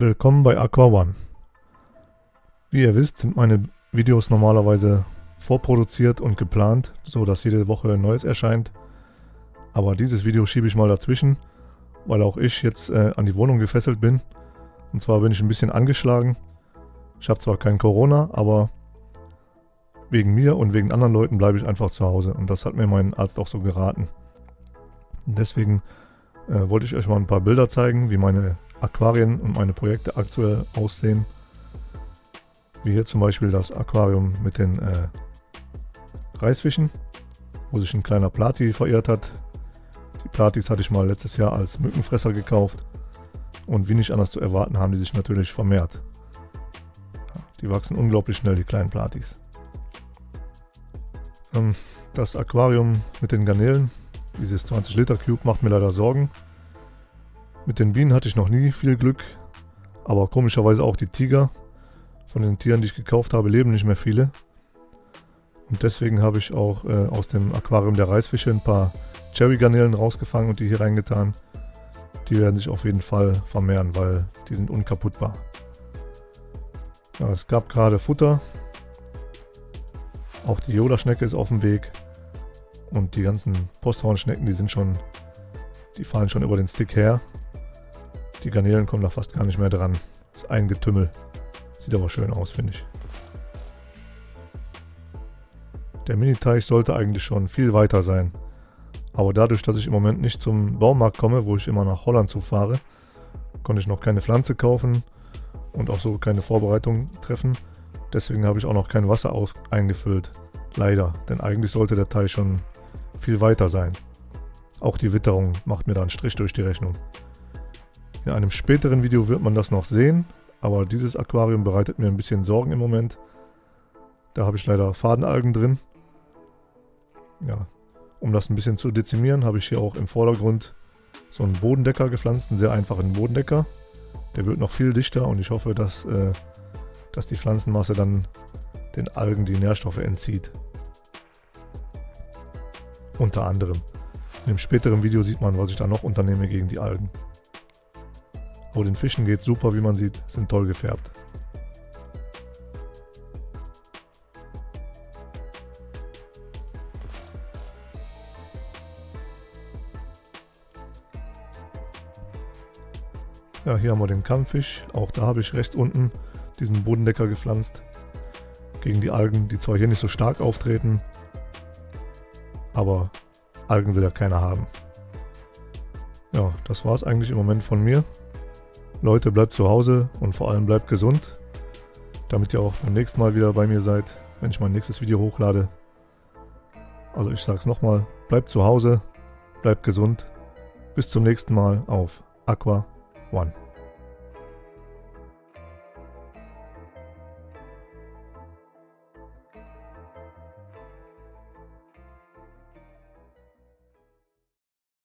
Willkommen bei Aqua One. Wie ihr wisst, sind meine Videos normalerweise vorproduziert und geplant, so dass jede Woche ein neues erscheint. Aber dieses Video schiebe ich mal dazwischen, weil auch ich jetzt an die Wohnung gefesselt bin. Und zwar bin ich ein bisschen angeschlagen. Ich habe zwar kein Corona, aber wegen mir und wegen anderen Leuten bleibe ich einfach zu Hause. Und das hat mir mein Arzt auch so geraten. Und deswegen wollte ich euch mal ein paar Bilder zeigen, wie meine Aquarien und meine Projekte aktuell aussehen, wie hier zum Beispiel das Aquarium mit den Reisfischen, wo sich ein kleiner Plati verirrt hat. Die Platis hatte ich mal letztes Jahr als Mückenfresser gekauft und wie nicht anders zu erwarten haben die sich natürlich vermehrt. Die wachsen unglaublich schnell, die kleinen Platis. Das Aquarium mit den Garnelen, dieses 20 Liter Cube, macht mir leider Sorgen. Mit den Bienen hatte ich noch nie viel Glück, aber komischerweise auch die Tiger. Von den Tieren, die ich gekauft habe, leben nicht mehr viele. Und deswegen habe ich auch aus dem Aquarium der Reisfische ein paar Cherry-Garnelen rausgefangen und die hier reingetan. Die werden sich auf jeden Fall vermehren, weil die sind unkaputtbar. Ja, es gab gerade Futter. Auch die Yoda-Schnecke ist auf dem Weg. Und die ganzen Posthornschnecken, die fallen schon über den Stick her. Die Garnelen kommen da fast gar nicht mehr dran. Das ist ein Getümmel. Sieht aber schön aus, finde ich. Der Mini-Teich sollte eigentlich schon viel weiter sein. Aber dadurch, dass ich im Moment nicht zum Baumarkt komme, wo ich immer nach Holland zufahre, konnte ich noch keine Pflanze kaufen und auch so keine Vorbereitungen treffen. Deswegen habe ich auch noch kein Wasser eingefüllt. Leider, denn eigentlich sollte der Teich schon viel weiter sein. Auch die Witterung macht mir da einen Strich durch die Rechnung. In einem späteren Video wird man das noch sehen, aber dieses Aquarium bereitet mir ein bisschen Sorgen im Moment. Da habe ich leider Fadenalgen drin. Ja, um das ein bisschen zu dezimieren, habe ich hier auch im Vordergrund so einen Bodendecker gepflanzt, einen sehr einfachen Bodendecker. Der wird noch viel dichter und ich hoffe, dass die Pflanzenmasse dann den Algen die Nährstoffe entzieht. Unter anderem. In dem späteren Video sieht man, was ich da noch unternehme gegen die Algen. Aber den Fischen geht super, wie man sieht, sind toll gefärbt. Ja, hier haben wir den Kampffisch. Auch da habe ich rechts unten diesen Bodendecker gepflanzt. Gegen die Algen, die zwar hier nicht so stark auftreten, aber Algen will ja keiner haben. Ja, das war es eigentlich im Moment von mir. Leute, bleibt zu Hause und vor allem bleibt gesund, damit ihr auch beim nächsten Mal wieder bei mir seid, wenn ich mein nächstes Video hochlade. Also ich sag's nochmal, bleibt zu Hause, bleibt gesund. Bis zum nächsten Mal auf Aqua One.